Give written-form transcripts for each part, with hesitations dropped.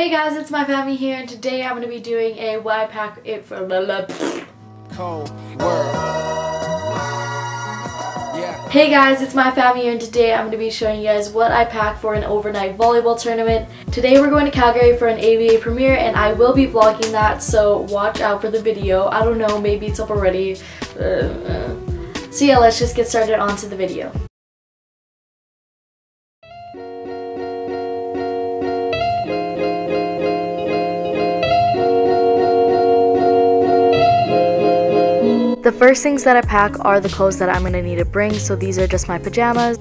Hey guys, it's my family here, and today I'm going to be doing a why pack it for cold world. Yeah. Hey guys, it's my family here, and today I'm going to be showing you guys what I pack for an overnight volleyball tournament. Today we're going to Calgary for an AVA premiere, and I will be vlogging that, so watch out for the video. I don't know, maybe it's up already. So yeah, let's just get started onto the video. The first things that I pack are the clothes that I'm going to need to bring, so these are just my pajamas.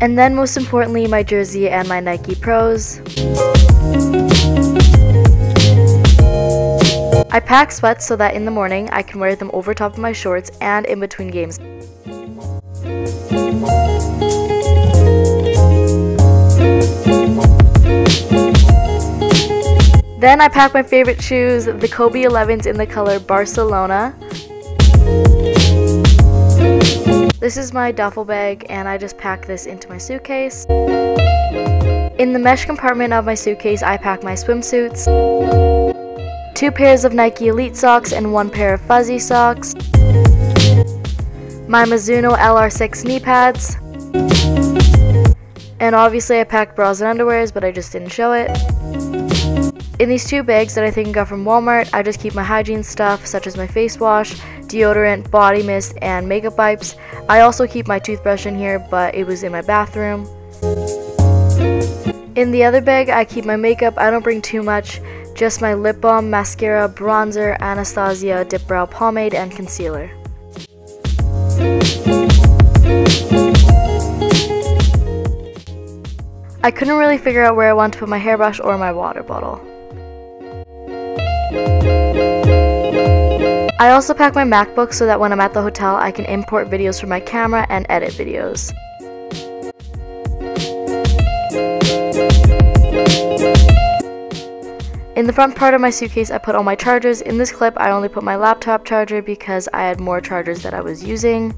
And then most importantly, my jersey and my Nike Pros. I pack sweats so that in the morning I can wear them over top of my shorts and in between games. Then I pack my favorite shoes, the Kobe 11s in the color Barcelona. This is my duffel bag, and I just pack this into my suitcase. In the mesh compartment of my suitcase, I pack my swimsuits, 2 pairs of Nike Elite socks and 1 pair of fuzzy socks, my Mizuno LR6 knee pads, and obviously I packed bras and underwears, but I just didn't show it. In these 2 bags that I think I got from Walmart, I just keep my hygiene stuff such as my face wash, deodorant, body mist, and makeup wipes. I also keep my toothbrush in here, but it was in my bathroom. In the other bag, I keep my makeup. I don't bring too much, just my lip balm, mascara, bronzer, Anastasia dip brow pomade, and concealer. I couldn't really figure out where I want to put my hairbrush or my water bottle. I also pack my MacBook so that when I'm at the hotel I can import videos from my camera and edit videos. In the front part of my suitcase I put all my chargers. In this clip I only put my laptop charger because I had more chargers that I was using.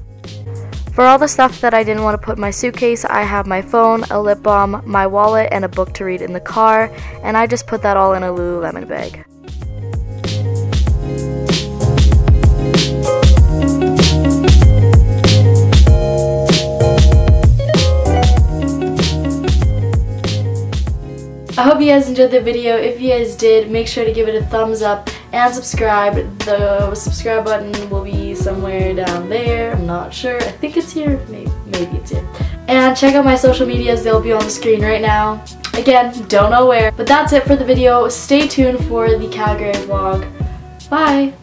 For all the stuff that I didn't want to put in my suitcase, I have my phone, a lip balm, my wallet, and a book to read in the car, and I just put that all in a Lululemon bag. I hope you guys enjoyed the video. If you guys did, make sure to give it a thumbs up and subscribe. The subscribe button will be somewhere down there. I'm not sure. I think it's here. Maybe it's here. And check out my social medias. They'll be on the screen right now. Again, don't know where. But that's it for the video. Stay tuned for the Calgary vlog. Bye!